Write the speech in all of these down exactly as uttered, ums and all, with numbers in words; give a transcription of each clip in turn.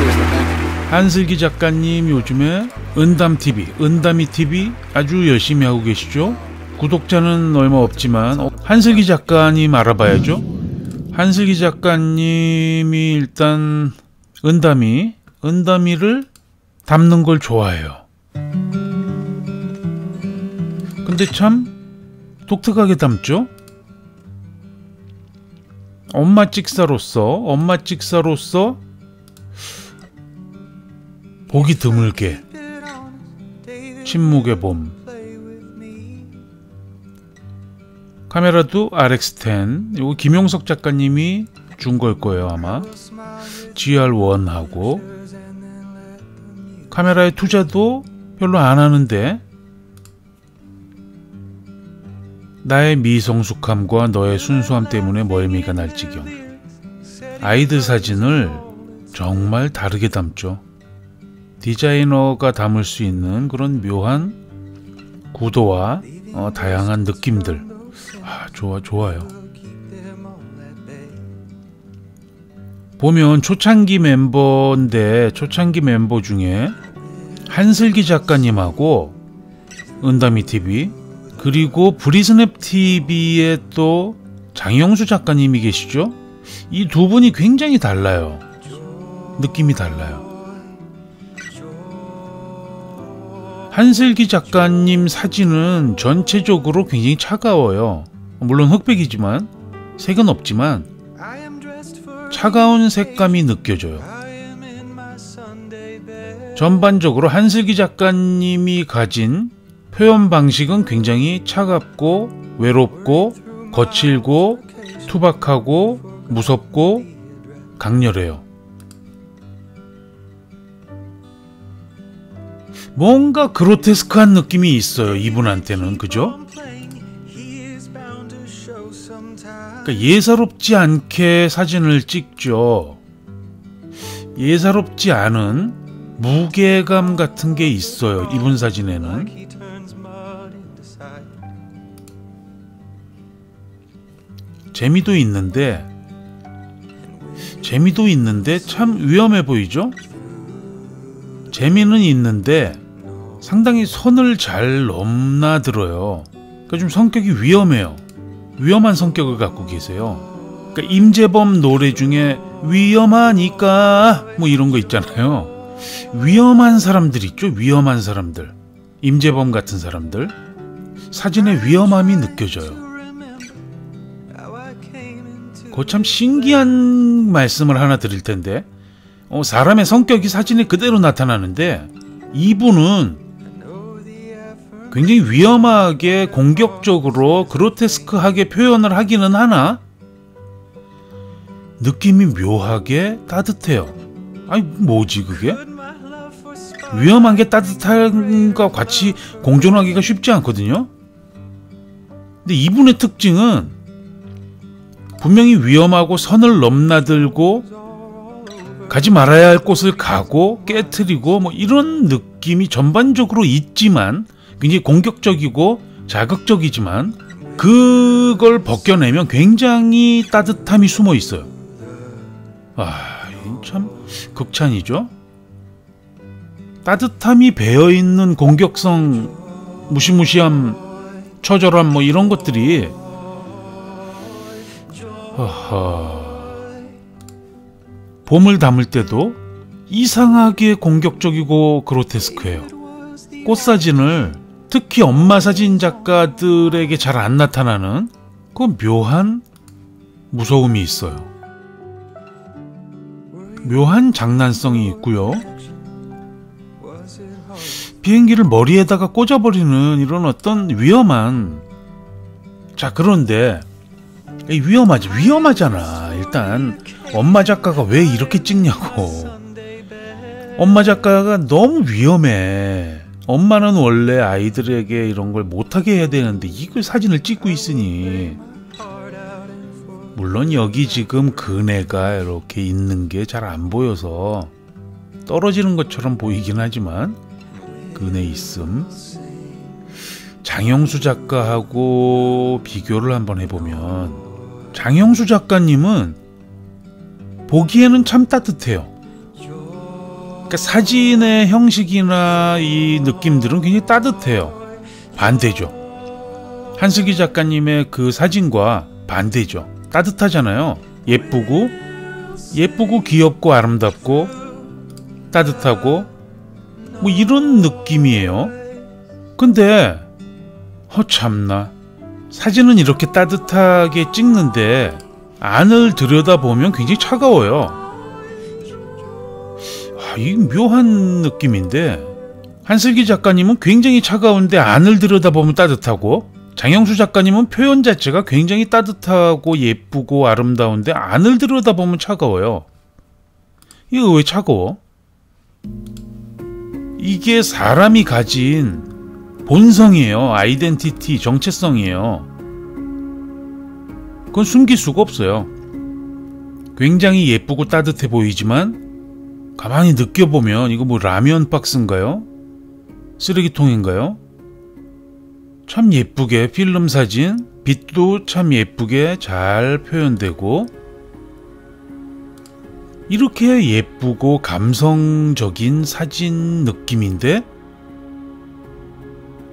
맞습니다. 한슬기 작가님, 요즘에 은담티비, 은담이티비 아주 열심히 하고 계시죠? 구독자는 얼마 없지만 한슬기 작가님 알아봐야죠. 한슬기 작가님이 일단 은담이, 은담이를 담는 걸 좋아해요. 근데 참 독특하게 담죠? 엄마 찍사로서, 엄마 찍사로서 보기 드물게 침묵의 봄. 카메라도 알엑스 텐, 이거 김용석 작가님이 준 걸 거예요 아마. 지 알 원하고 카메라에 투자도 별로 안 하는데 나의 미성숙함과 너의 순수함 때문에 멀미가 날 지경. 아이들 사진을 정말 다르게 담죠. 디자이너가 담을 수 있는 그런 묘한 구도와 어, 다양한 느낌들. 아, 좋아, 좋아요. 보면 초창기 멤버인데 초창기 멤버 중에 한슬기 작가님하고 은담이티비 그리고 브리스냅티비에 또 장영수 작가님이 계시죠? 이 두 분이 굉장히 달라요. 느낌이 달라요. 한슬기 작가님 사진은 전체적으로 굉장히 차가워요. 물론 흑백이지만 색은 없지만 차가운 색감이 느껴져요. 전반적으로 한슬기 작가님이 가진 표현 방식은 굉장히 차갑고 외롭고 거칠고 투박하고 무섭고 강렬해요. 뭔가 그로테스크한 느낌이 있어요 이분한테는. 그죠? 그러니까 예사롭지 않게 사진을 찍죠. 예사롭지 않은 무게감 같은 게 있어요 이분 사진에는. 재미도 있는데 재미도 있는데 참 위험해 보이죠? 재미는 있는데 상당히 선을 잘 넘나들어요. 그러니까 좀 성격이 위험해요. 위험한 성격을 갖고 계세요. 그러니까 임재범 노래 중에 위험하니까 뭐 이런 거 있잖아요. 위험한 사람들 있죠? 위험한 사람들. 임재범 같은 사람들. 사진에 위험함이 느껴져요. 그 참 신기한 말씀을 하나 드릴 텐데 어, 사람의 성격이 사진에 그대로 나타나는데 이분은 굉장히 위험하게 공격적으로 그로테스크하게 표현을 하기는 하나 느낌이 묘하게 따뜻해요. 아니 뭐지 그게? 위험한 게 따뜻함과 같이 공존하기가 쉽지 않거든요. 근데 이분의 특징은 분명히 위험하고 선을 넘나들고 가지 말아야 할 곳을 가고 깨트리고 뭐 이런 느낌이 전반적으로 있지만 굉장히 공격적이고 자극적이지만 그걸 벗겨내면 굉장히 따뜻함이 숨어 있어요. 아, 참 극찬이죠. 따뜻함이 배어있는 공격성, 무시무시함, 처절함 뭐 이런 것들이 허허. 봄을 담을 때도 이상하게 공격적이고 그로테스크해요. 꽃사진을 특히 엄마 사진 작가들에게 잘 안 나타나는 그 묘한 무서움이 있어요. 묘한 장난성이 있고요. 비행기를 머리에다가 꽂아버리는 이런 어떤 위험한. 자, 그런데 위험하지, 위험하잖아. 일단 엄마 작가가 왜 이렇게 찍냐고. 엄마 작가가 너무 위험해. 엄마는 원래 아이들에게 이런 걸 못하게 해야 되는데 이걸 사진을 찍고 있으니. 물론 여기 지금 그네가 이렇게 있는 게 잘 안 보여서 떨어지는 것처럼 보이긴 하지만 그네 있음. 장영수 작가하고 비교를 한번 해보면 장영수 작가님은 보기에는 참 따뜻해요. 그러니까 사진의 형식이나 이 느낌들은 굉장히 따뜻해요. 반대죠. 한슬기 작가님의 그 사진과 반대죠. 따뜻하잖아요. 예쁘고 예쁘고 귀엽고 아름답고 따뜻하고 뭐 이런 느낌이에요. 근데 허참나 사진은 이렇게 따뜻하게 찍는데 안을 들여다보면 굉장히 차가워요. 아, 이 묘한 느낌인데 한슬기 작가님은 굉장히 차가운데 안을 들여다보면 따뜻하고, 장영수 작가님은 표현 자체가 굉장히 따뜻하고 예쁘고 아름다운데 안을 들여다보면 차가워요. 이거 왜 차가워? 이게 사람이 가진 본성이에요. 아이덴티티, 정체성이에요. 그건 숨길 수가 없어요. 굉장히 예쁘고 따뜻해 보이지만 가만히 느껴보면 이거 뭐 라면 박스인가요? 쓰레기통인가요? 참 예쁘게 필름 사진, 빛도 참 예쁘게 잘 표현되고, 이렇게 예쁘고 감성적인 사진 느낌인데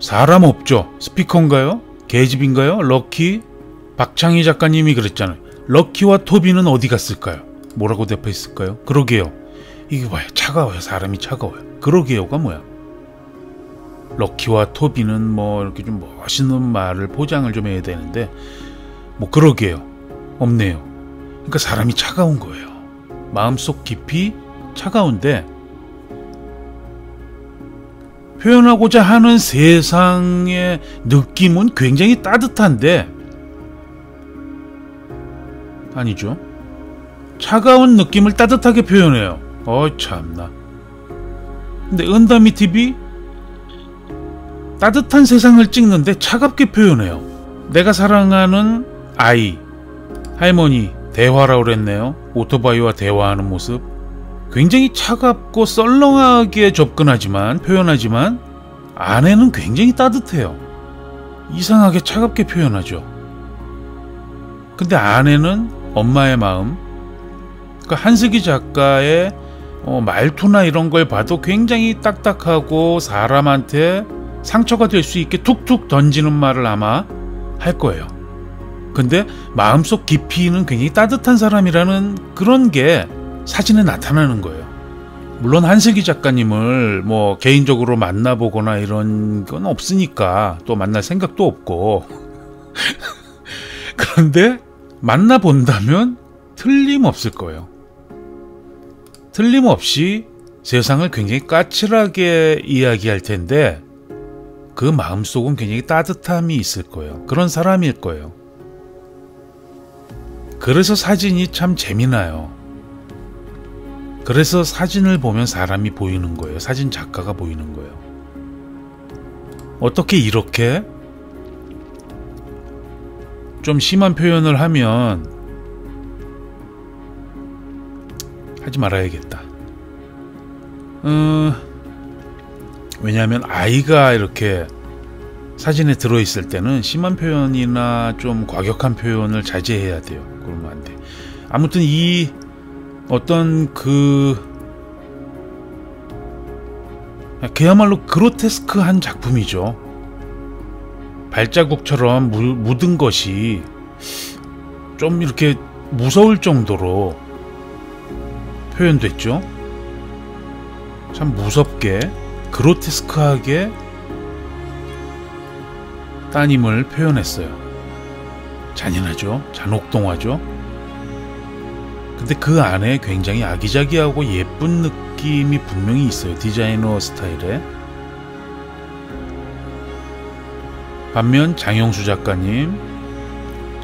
사람 없죠? 스피커인가요? 계집인가요? 럭키? 박창희 작가님이 그랬잖아요. 럭키와 토비는 어디 갔을까요? 뭐라고 대표했을까요? 그러게요. 이게 뭐야? 차가워요. 사람이 차가워요. 그러게요가 뭐야? 럭키와 토비는 뭐 이렇게 좀 멋있는 말을 포장을 좀 해야 되는데 뭐 그러게요 없네요. 그러니까 사람이 차가운 거예요. 마음속 깊이 차가운데 표현하고자 하는 세상의 느낌은 굉장히 따뜻한데 아니죠. 차가운 느낌을 따뜻하게 표현해요. 어 참나. 근데 은담이티비 따뜻한 세상을 찍는데 차갑게 표현해요. 내가 사랑하는 아이, 할머니, 대화라고 그랬네요. 오토바이와 대화하는 모습. 굉장히 차갑고 썰렁하게 접근하지만, 표현하지만 안에는 굉장히 따뜻해요. 이상하게 차갑게 표현하죠. 근데 안에는 엄마의 마음. 그러니까 한슬기 작가의 어, 말투나 이런 걸 봐도 굉장히 딱딱하고 사람한테 상처가 될 수 있게 툭툭 던지는 말을 아마 할 거예요. 근데 마음속 깊이는 굉장히 따뜻한 사람이라는 그런 게 사진에 나타나는 거예요. 물론 한슬기 작가님을 뭐 개인적으로 만나보거나 이런 건 없으니까 또 만날 생각도 없고 그런데 만나본다면 틀림없을 거예요. 틀림없이 세상을 굉장히 까칠하게 이야기할 텐데 그 마음속은 굉장히 따뜻함이 있을 거예요. 그런 사람일 거예요. 그래서 사진이 참 재미나요. 그래서 사진을 보면 사람이 보이는 거예요. 사진 작가가 보이는 거예요. 어떻게 이렇게 좀 심한 표현을 하면 하지 말아야겠다. 음... 왜냐하면 아이가 이렇게 사진에 들어있을 때는 심한 표현이나 좀 과격한 표현을 자제해야 돼요. 그러면 안 돼. 아무튼 이 어떤 그 그야말로 그로테스크한 작품이죠. 발자국처럼 묻은 것이 좀 이렇게 무서울 정도로 표현됐죠. 참 무섭게 그로테스크하게 따님을 표현했어요. 잔인하죠? 잔혹동화죠? 근데 그 안에 굉장히 아기자기하고 예쁜 느낌이 분명히 있어요. 디자이너 스타일에. 반면 장영수 작가님,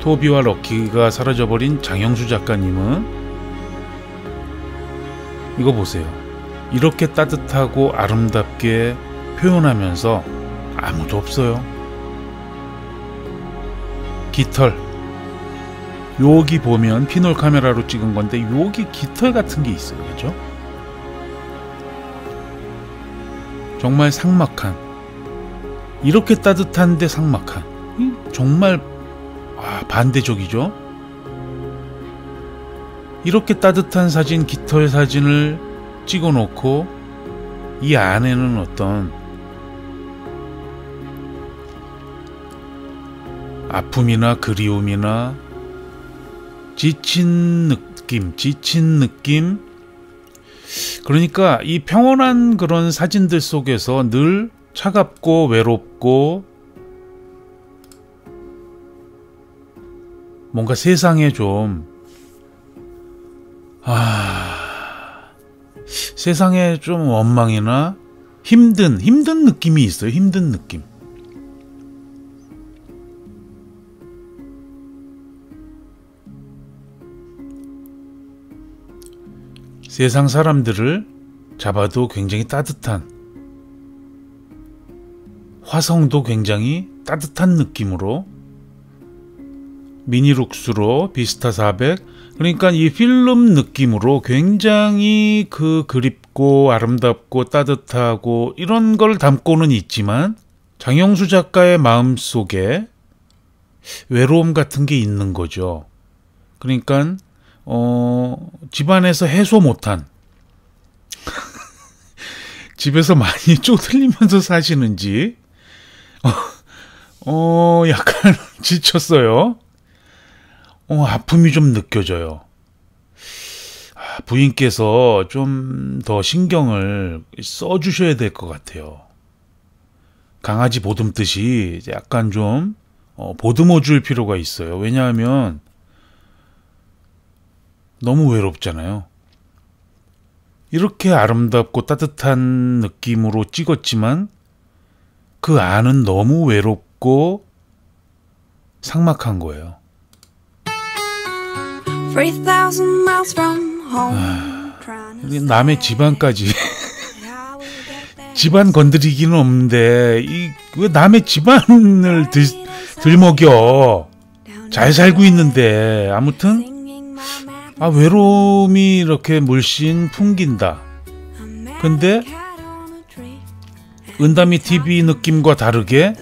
토비와 럭키가 사라져버린 장영수 작가님은 이거 보세요. 이렇게 따뜻하고 아름답게 표현하면서 아무도 없어요. 깃털. 여기 보면 피놀 카메라로 찍은 건데 여기 깃털 같은 게 있어요. 그죠? 정말 삭막한. 이렇게 따뜻한데 삭막한. 정말 아, 반대적이죠? 이렇게 따뜻한 사진, 깃털 사진을 찍어놓고 이 안에는 어떤 아픔이나 그리움이나 지친 느낌, 지친 느낌. 그러니까 이 평온한 그런 사진들 속에서 늘 차갑고 외롭고 뭔가 세상에 좀, 아, 세상에 좀 원망이나 힘든, 힘든 느낌이 있어요. 힘든 느낌. 세상 사람들을 잡아도 굉장히 따뜻한, 화성도 굉장히 따뜻한 느낌으로, 미니룩스로, 비스타 사백, 그러니까 이 필름 느낌으로 굉장히 그 그립고 아름답고 따뜻하고 이런 걸 담고는 있지만, 장영수 작가의 마음속에 외로움 같은 게 있는 거죠. 그러니까 어, 집안에서 해소 못한, 집에서 많이 쪼들리면서 사시는지 어, 어 약간 지쳤어요. 어, 아픔이 좀 느껴져요. 아, 부인께서 좀 더 신경을 써주셔야 될 것 같아요. 강아지 보듬듯이 약간 좀 어, 보듬어 줄 필요가 있어요. 왜냐하면 너무 외롭잖아요. 이렇게 아름답고 따뜻한 느낌으로 찍었지만 그 안은 너무 외롭고 삭막한 거예요. 아, 남의 집안까지 집안 건드리기는 없는데 이, 왜 남의 집안을 들, 들먹여. 잘 살고 있는데. 아무튼 아, 외로움이 이렇게 물씬 풍긴다. 근데 은담이티비 느낌과 다르게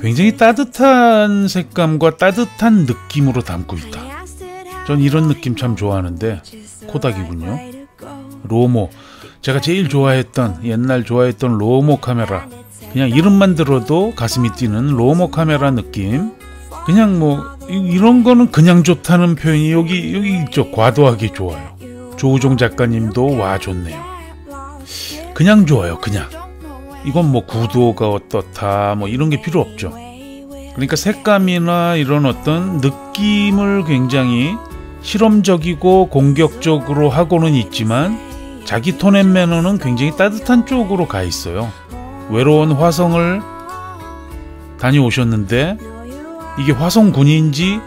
굉장히 따뜻한 색감과 따뜻한 느낌으로 담고 있다. 전 이런 느낌 참 좋아하는데, 코닥이군요. 로모, 제가 제일 좋아했던, 옛날 좋아했던 로모 카메라. 그냥 이름만 들어도 가슴이 뛰는 로모 카메라 느낌. 그냥 뭐 이런 거는 그냥 좋다는 표현이 여기 여기 있죠. 과도하게 좋아요. 조우종 작가님도 와 좋네요. 그냥 좋아요. 그냥 이건 뭐 구도가 어떻다 뭐 이런 게 필요 없죠. 그러니까 색감이나 이런 어떤 느낌을 굉장히 실험적이고 공격적으로 하고는 있지만 자기 톤 앤 매너는 굉장히 따뜻한 쪽으로 가 있어요. 외로운 화성을 다녀오셨는데 이게 화성군인지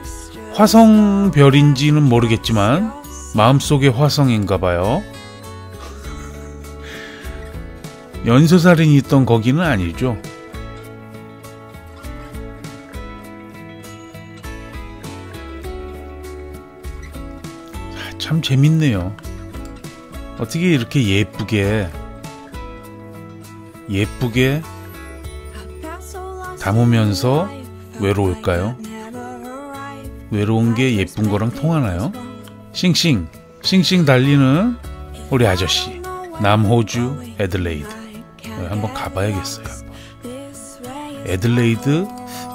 화성별인지는 모르겠지만 마음속의 화성인가 봐요. 연쇄살인이 있던 거기는 아니죠. 참 재밌네요. 어떻게 이렇게 예쁘게 예쁘게 담으면서 외로울까요? 외로운 게 예쁜 거랑 통하나요? 싱싱 싱싱 달리는 우리 아저씨 남호주 애들레이드 한번 가봐야겠어요. 애들레이드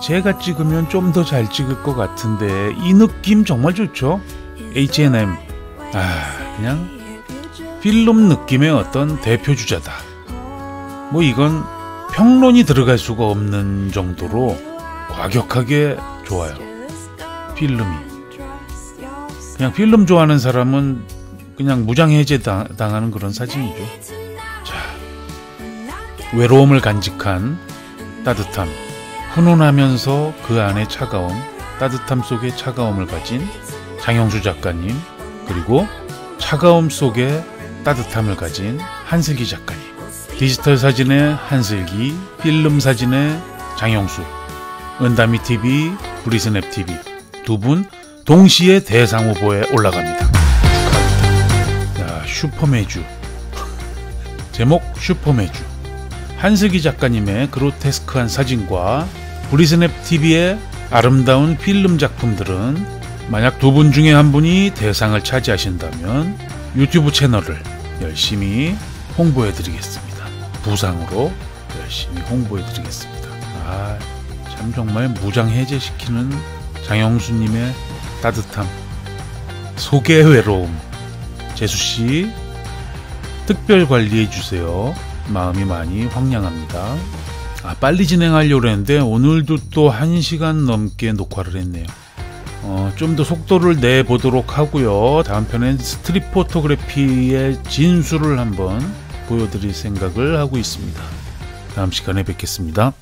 제가 찍으면 좀 더 잘 찍을 것 같은데 이 느낌 정말 좋죠? 에이치 앤 엠 아, 그냥 필름 느낌의 어떤 대표 주자다. 뭐 이건 평론이 들어갈 수가 없는 정도로 과격하게 좋아요. 필름이 그냥 필름 좋아하는 사람은 그냥 무장해제 당하는 그런 사진이죠. 자, 외로움을 간직한 따뜻함, 훈훈하면서 그 안에 차가움, 따뜻함 속에 차가움을 가진 장영수 작가님, 그리고 차가움 속에 따뜻함을 가진 한슬기 작가님. 디지털 사진의 한슬기, 필름 사진의 장영수, 은담이티비, 브리스냅티비 두 분 동시에 대상 후보에 올라갑니다. 야, 슈퍼메주 제목 슈퍼메주. 한슬기 작가님의 그로테스크한 사진과 브리스냅티비의 아름다운 필름 작품들은 만약 두 분 중에 한 분이 대상을 차지하신다면 유튜브 채널을 열심히 홍보해드리겠습니다. 무상으로 열심히 홍보해드리겠습니다. 아, 참 정말 무장해제시키는 장영수님의 따뜻함, 속의 외로움. 재수씨 특별관리해주세요. 마음이 많이 황량합니다. 아, 빨리 진행하려고 했는데 오늘도 또 한 시간 넘게 녹화를 했네요. 어, 좀 더 속도를 내보도록 하고요. 다음 편엔 스트릿 포토그래피의 진수를 한번 보여드릴 생각을 하고 있습니다. 다음 시간에 뵙겠습니다.